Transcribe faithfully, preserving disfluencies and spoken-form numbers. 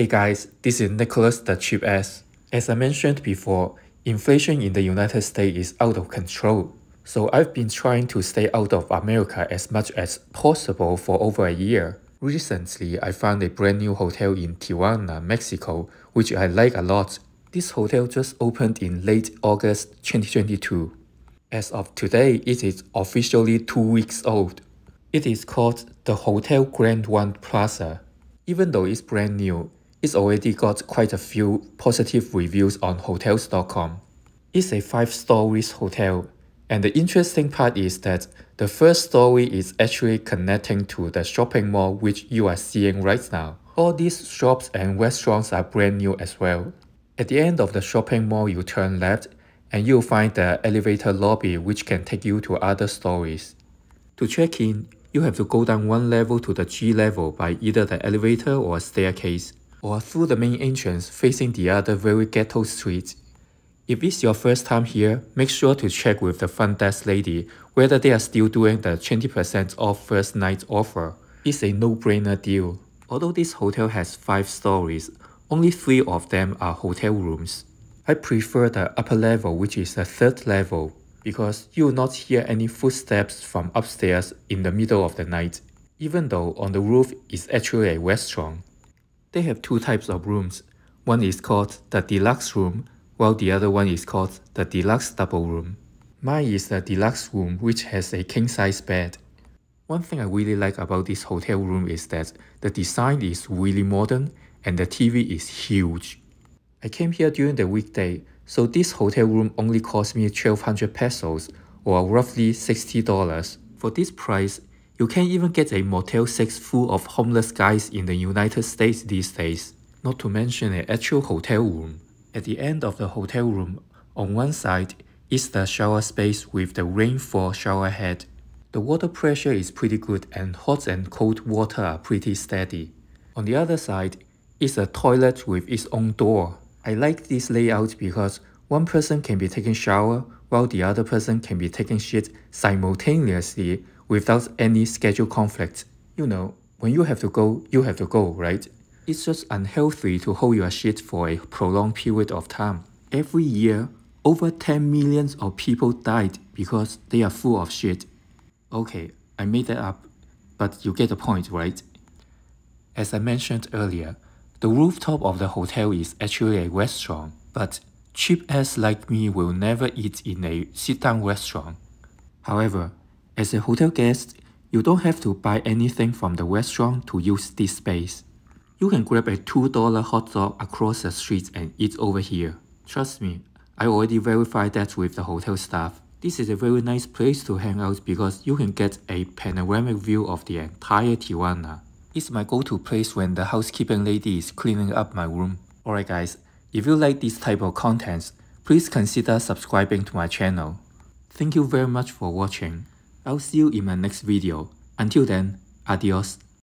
Hey guys, this is Nicholas the Cheap Ass. As I mentioned before, inflation in the United States is out of control. So I've been trying to stay out of America as much as possible for over a year. Recently, I found a brand new hotel in Tijuana, Mexico, which I like a lot. This hotel just opened in late August twenty twenty-two. As of today, it is officially two weeks old. It is called the Hotel Grand One Plaza. Even though it's brand new, it's already got quite a few positive reviews on Hotels dot com. It's a five-story hotel, and the interesting part is that the first story is actually connecting to the shopping mall which you are seeing right now. All these shops and restaurants are brand new as well. At the end of the shopping mall, you turn left, and you'll find the elevator lobby which can take you to other stories. To check in, you have to go down one level to the G level by either the elevator or a staircase, or through the main entrance facing the other very ghetto street. If it's your first time here, make sure to check with the front desk lady whether they are still doing the twenty percent off first night offer. It's a no-brainer deal. Although this hotel has five stories, only three of them are hotel rooms. I prefer the upper level, which is the third level, because you will not hear any footsteps from upstairs in the middle of the night, even though on the roof is actually a restaurant. They have two types of rooms. One is called the deluxe room, while the other one is called the deluxe double room. Mine is the deluxe room, which has a king-size bed. One thing I really like about this hotel room is that the design is really modern and the T V is huge. I came here during the weekday, so this hotel room only cost me twelve hundred pesos, or roughly sixty dollars. For this price, you can even get a Motel six full of homeless guys in the United States these days, not to mention an actual hotel room. At the end of the hotel room, on one side, is the shower space with the rainfall shower head. The water pressure is pretty good and hot and cold water are pretty steady. On the other side, is a toilet with its own door. I like this layout because one person can be taking shower while the other person can be taking shit simultaneously without any schedule conflict. You know, when you have to go, you have to go, right? It's just unhealthy to hold your shit for a prolonged period of time. Every year, over ten million of people died because they are full of shit. Okay, I made that up, but you get the point, right? As I mentioned earlier, the rooftop of the hotel is actually a restaurant, but cheap ass like me will never eat in a sit-down restaurant. However, as a hotel guest, you don't have to buy anything from the restaurant to use this space. You can grab a two dollar hot dog across the street and eat over here. Trust me, I already verified that with the hotel staff. This is a very nice place to hang out because you can get a panoramic view of the entire Tijuana. It's my go-to place when the housekeeping lady is cleaning up my room. Alright guys, if you like this type of contents, please consider subscribing to my channel. Thank you very much for watching. I'll see you in my next video. Until then, adios.